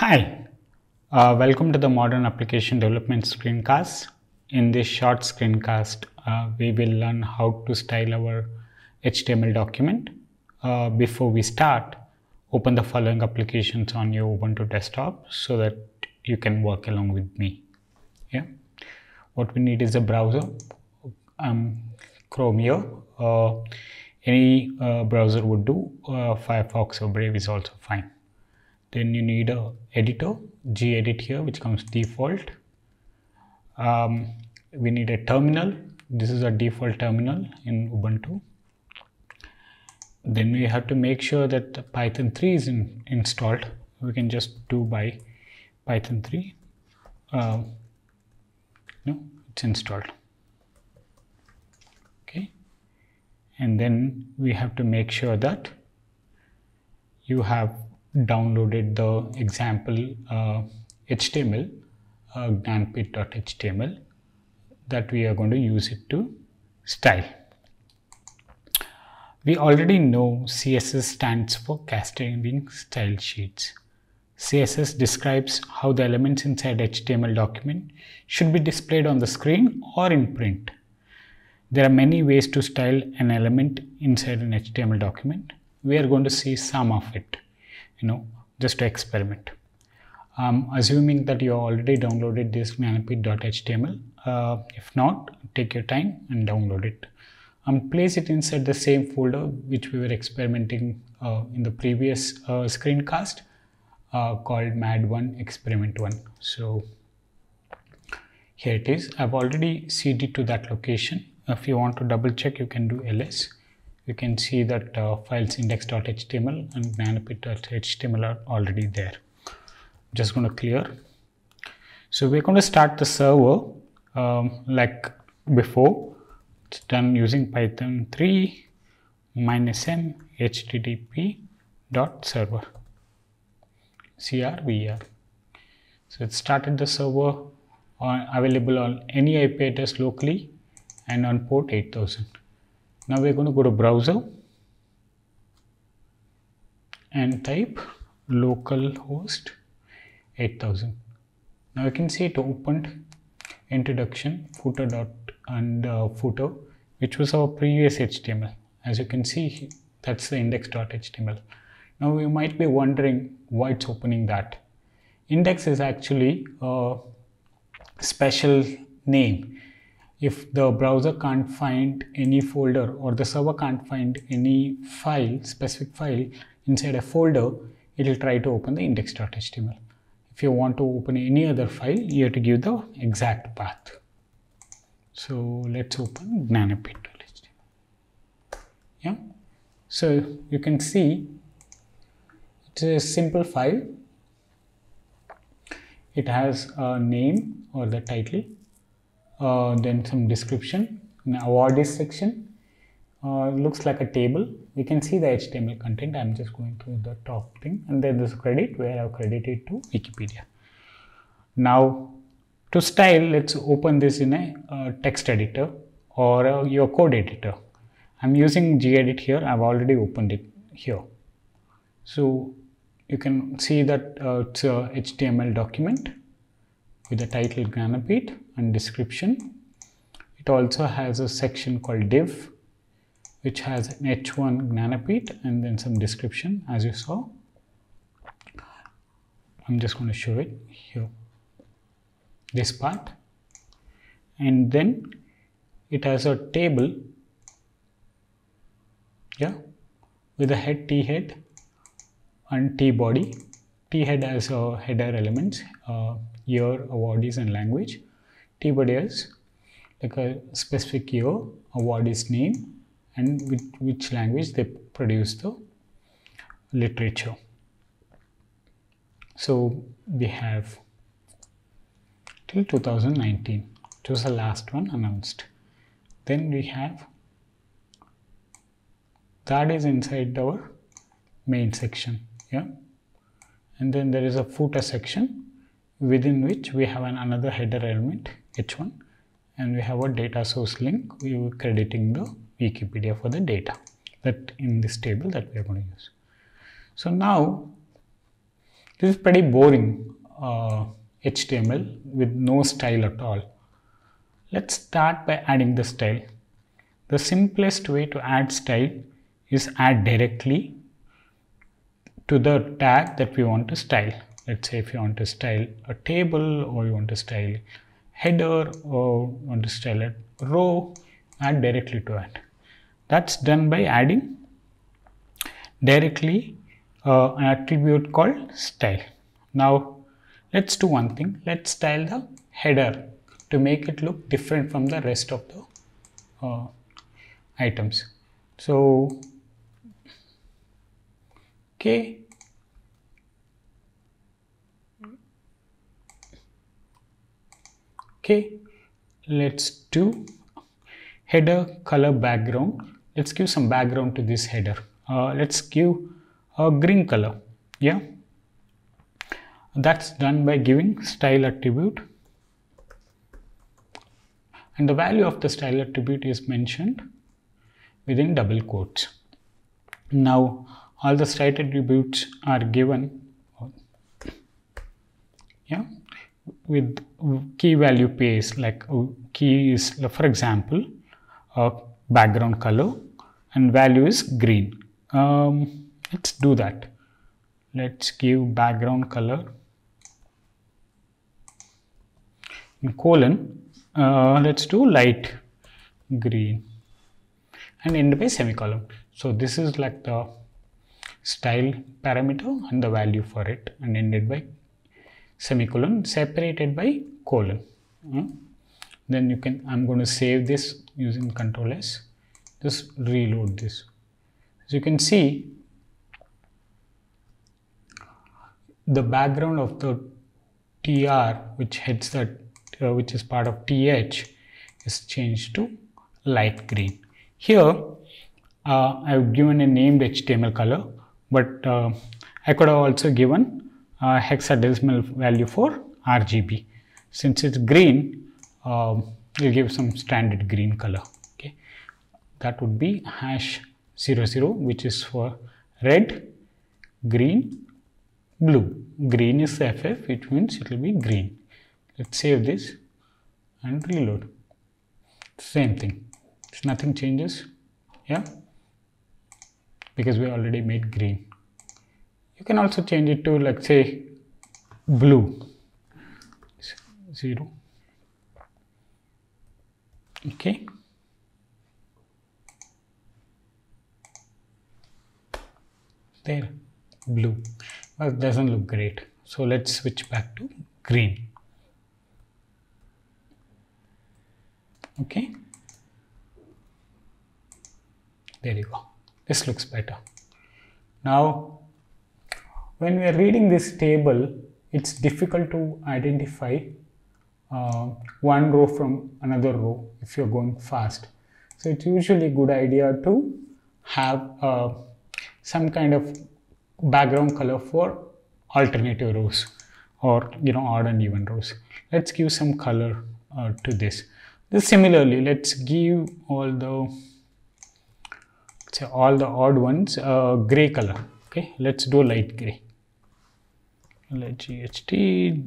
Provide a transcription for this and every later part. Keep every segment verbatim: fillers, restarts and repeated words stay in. Hi, uh, welcome to the Modern Application Development Screencast. In this short screencast, uh, we will learn how to style our H T M L document. Uh, before we start, open the following applications on your Ubuntu desktop so that you can work along with me. Yeah. What we need is a browser. Um, Chrome here. Uh, any uh, browser would do. Uh, Firefox or Brave is also fine. Then you need a editor, gedit here, which comes default. Um, we need a terminal. This is a default terminal in Ubuntu. Then we have to make sure that Python three is in, installed. We can just do by Python three. Uh, no, it's installed. Okay. And then we have to make sure that you have downloaded the example uh, H T M L, uh, Jnanpith dot H T M L, that we are going to use it to style. We already know C S S stands for Cascading Style Sheets. C S S describes how the elements inside H T M L document should be displayed on the screen or in print. There are many ways to style an element inside an H T M L document. We are going to see some of it. You know, just to experiment. Um, assuming that you already downloaded this Jnanpith dot H T M L, uh, if not, take your time and download it. Um, place it inside the same folder which we were experimenting uh, in the previous uh, screencast uh, called M A D one Experiment one. So here it is. I've already C D to that location. If you want to double check, you can do L S. You can see that uh, files index dot H T M L and Jnanpith dot H T M L are already there. Just going to clear. So we're going to start the server um, like before. It's done using Python three minus m H T T P dot server C R V R. So it started the server on, available on any I P address locally and on port eight thousand. Now we're going to go to browser and type localhost eight thousand. Now you can see it opened introduction footer dot and uh, footer, which was our previous H T M L. As you can see, that's the index dot H T M L. Now you might be wondering why it's opening that. Index is actually a special name. If the browser can't find any folder or the server can't find any file, specific file inside a folder, it will try to open the index dot H T M L. If you want to open any other file, you have to give the exact path. So let's open Jnanpith dot H T M L. Yeah. So you can see it's a simple file. It has a name or the title. Uh, then some description. Now our this section uh, looks like a table. We can see the H T M L content. I'm just going to the top thing, and then this credit where I've credited to Wikipedia. Now to style, let's open this in a uh, text editor or uh, your code editor. I'm using gedit here. I've already opened it here. So you can see that uh, it's a H T M L document with the title Jnanpith and description. It also has a section called div, which has an H one Jnanpith and then some description, as you saw. I'm just going to show it here, this part. And then it has a table, yeah, with a head, T head and T body. T head has a header elements. Uh, year, awardees and language. T body is like a specific year, awardees name, and with which language they produce the literature. So we have till two thousand nineteen, which was the last one announced. Then we have that is inside our main section, yeah. And then there is a footer section, within which we have an another header element H one, and we have a data source link. We were crediting the Wikipedia for the data that in this table that we are going to use. So now This is pretty boring uh, H T M L with no style at all. Let's start by adding the style. The simplest way to add style is add directly to the tag that we want to style. Let's say if you want to style a table, or you want to style header, or you want to style a row, add directly to it. That's done by adding directly uh, an attribute called style. Now let's do one thing. Let's style the header to make it look different from the rest of the uh, items. So okay, okay, let's do header color background. Let's give some background to this header. Uh, let's give a green color. Yeah, that's done by giving style attribute, and the value of the style attribute is mentioned within double quotes. Now all the style attributes are given, yeah, with key value pairs, like key is, for example, uh, background color and value is green. Um, let's do that. Let's give background color and colon. Uh, let's do light green and end by semicolon. So this is like the style parameter and the value for it, and ended by semicolon separated by colon. Mm. Then you can, I'm going to save this using Control S. Just reload this. As you can see, the background of the T R, which heads that uh, which is part of T H, is changed to light green. Here uh, I've given a named H T M L color, but uh, I could have also given a hexadecimal value for R G B. Since it's green, uh, we'll give some standard green color. Okay, that would be hash zero zero, which is for red, green, blue. Green is F F, which means it will be green. Let's save this and reload. Same thing. If nothing changes, yeah, because we already made green. You can also change it to, let's say, blue zero. Okay. There, blue, but doesn't look great. So let's switch back to green. Okay. There you go. This looks better. Now, when we are reading this table, it's difficult to identify uh, one row from another row if you're going fast. So it's usually a good idea to have uh, some kind of background color for alternative rows, or you know, odd and even rows. Let's give some color uh, to this. This similarly, let's give all the so all the odd ones uh, gray color. Okay, let's do light gray. Let G H T.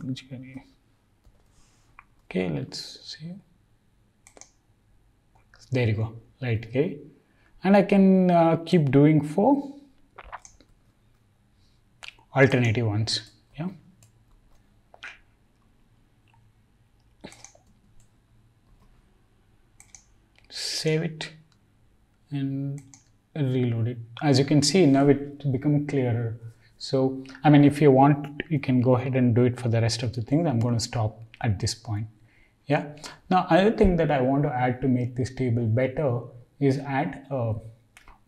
Okay, let's see. There you go, light gray, and I can uh, keep doing for alternative ones. Yeah. Save it and reload it. As you can see, now it become clearer. So I mean, if you want, you can go ahead and do it for the rest of the things. I'm going to stop at this point. Yeah. Now other thing that I want to add to make this table better is add uh,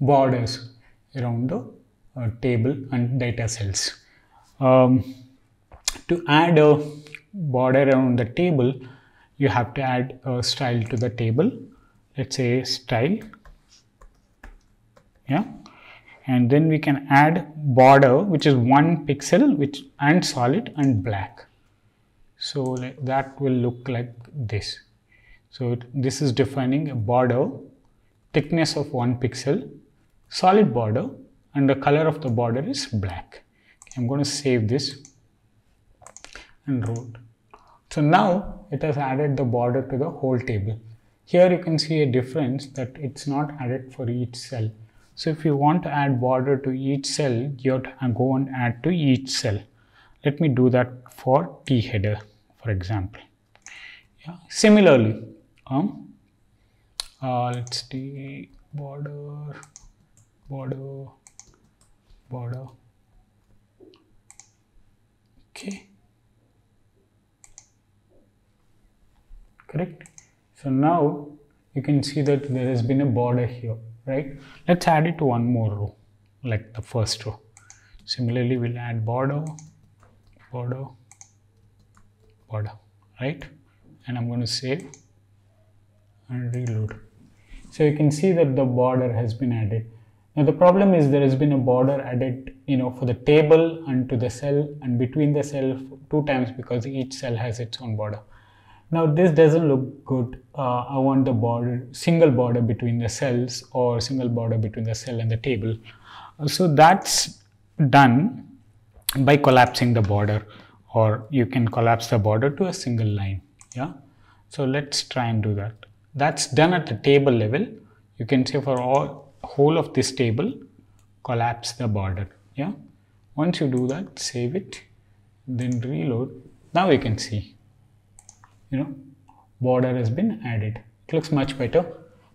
borders around the uh, table and data cells. Um, to add a border around the table, you have to add a style to the table. Let's say style. Yeah, and then we can add border, which is one pixel, which and solid and black. So like that will look like this. So it, this is defining a border, thickness of one pixel, solid border, and the color of the border is black. Okay, I'm going to save this. and root. So now it has added the border to the whole table. Here you can see a difference that it's not added for each cell. So if you want to add border to each cell, you have to go and add to each cell. Let me do that for T header, for example. Yeah. Similarly, um, uh, let's do border, border, border. Okay. Correct. So now you can see that there has been a border here, right? Let's add it to one more row, like the first row. Similarly, we'll add border, border, border, right? And I'm going to save and reload. So you can see that the border has been added. Now the problem is there has been a border added, you know, for the table and to the cell and between the cell two times because each cell has its own border. Now this doesn't look good. Uh, I want the border, single border between the cells or single border between the cell and the table. So that's done by collapsing the border, or you can collapse the border to a single line. Yeah, so let's try and do that. That's done at the table level. You can say for all whole of this table, collapse the border. Yeah, once you do that, save it, then reload. Now you can see, you know, border has been added. It looks much better.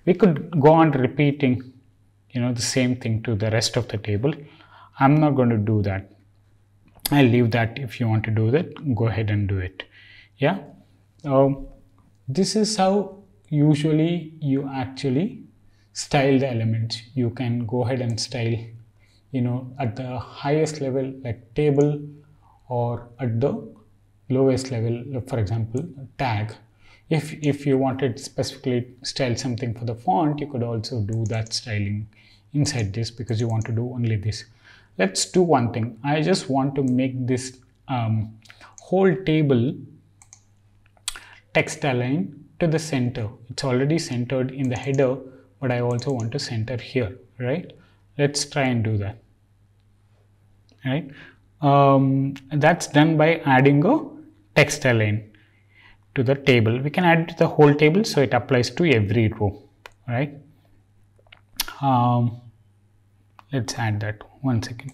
We could go on repeating, you know, the same thing to the rest of the table. I'm not going to do that. I'll leave that. If you want to do that, go ahead and do it. Yeah. Um, this is how usually you actually style the elements. You can go ahead and style, you know, at the highest level like table, or at the lowest level, for example, tag. If, if you wanted specifically style something for the font, you could also do that styling inside this, because you want to do only this. Let's do one thing. I just want to make this um, whole table text align to the center. It's already centered in the header, but I also want to center here, right? Let's try and do that. Right? Um, that's done by adding a text align to the table. We can add to the whole table, so it applies to every row, right? Um, let's add that. One second.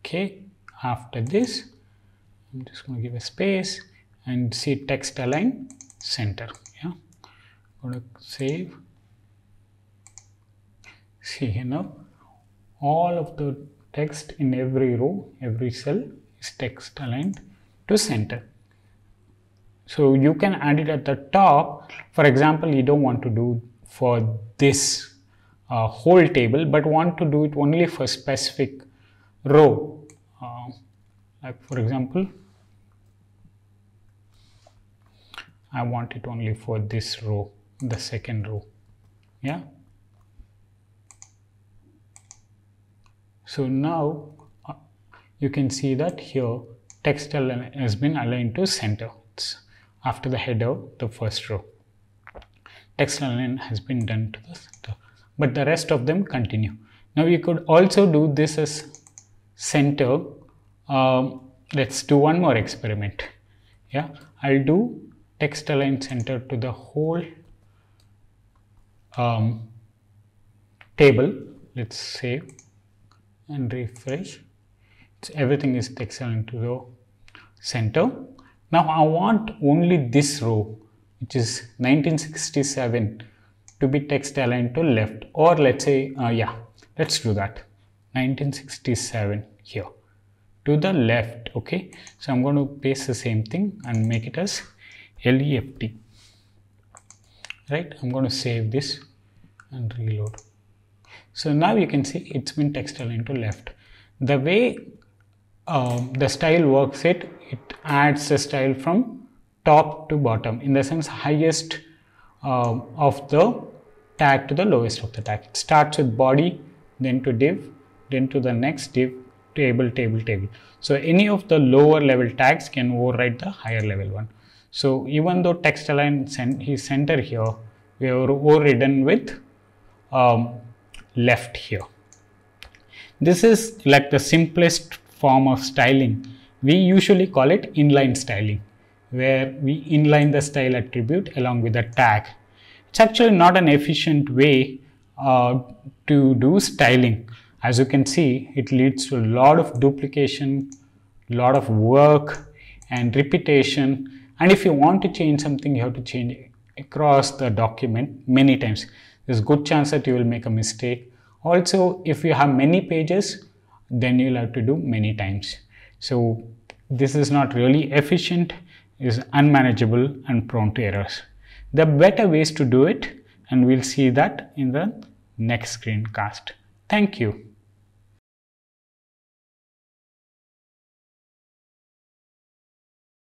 Okay. After this, I'm just going to give a space and see text align center. Yeah, going to save. See here now, all of the text in every row, every cell is text aligned to center. So you can add it at the top. For example, you don't want to do for this uh, whole table, but want to do it only for specific row. Uh, like for example, I want it only for this row, the second row. Yeah. So now uh, you can see that here text has been aligned to center. It's after the header, the first row. Text align has been done to the center, but the rest of them continue. Now you could also do this as center. Um, let's do one more experiment. Yeah, I'll do text align center to the whole um, table. Let's save and refresh. So everything is text align to the center. Now I want only this row, which is nineteen sixty-seven, to be text aligned to left, or let's say uh, yeah, let's do that. nineteen sixty-seven here to the left. Okay, so I'm going to paste the same thing and make it as left, right? I'm going to save this and reload. So now you can see it's been text aligned to left. The way um, the style works, it it adds the style from top to bottom, in the sense highest uh, of the tag to the lowest of the tag. It starts with body, then to div, then to the next div, table, table, table. So any of the lower level tags can override the higher level one. So even though text align is center here, we are overridden with um, left here. This is like the simplest form of styling. We usually call it inline styling, where we inline the style attribute along with a tag. It's actually not an efficient way uh, to do styling. As you can see, it leads to a lot of duplication, lot of work and repetition. And if you want to change something, you have to change it across the document many times. There's a good chance that you will make a mistake. Also, if you have many pages, then you'll have to do many times. So this is not really efficient, is unmanageable and prone to errors. There are better ways to do it, and we'll see that in the next screencast. Thank you.